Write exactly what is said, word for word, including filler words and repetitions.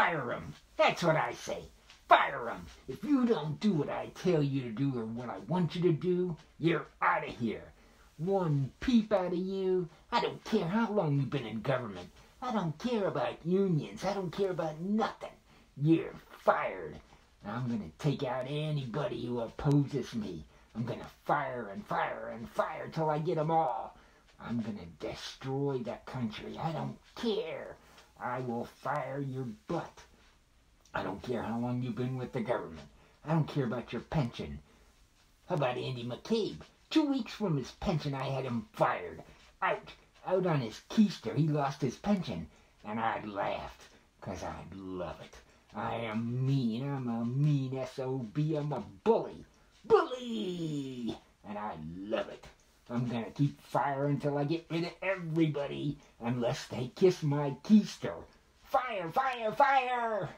Fire him. That's what I say. Fire him. If you don't do what I tell you to do or what I want you to do, you're out of here. One peep out of you. I don't care how long you've been in government. I don't care about unions. I don't care about nothing. You're fired. I'm going to take out anybody who opposes me. I'm going to fire and fire and fire till I get them all. I'm going to destroy the country. I don't care. I will fire your butt. I don't care how long you've been with the government. I don't care about your pension. How about Andy McCabe? Two weeks from his pension, I had him fired. Out. Out on his keister. He lost his pension. And I laughed, because I love it. I am mean. I'm a mean S O B. I'm a bully. Bully! And I love it. I'm going to keep firing until I get rid of everybody, unless they kiss my keister. Fire, fire, fire!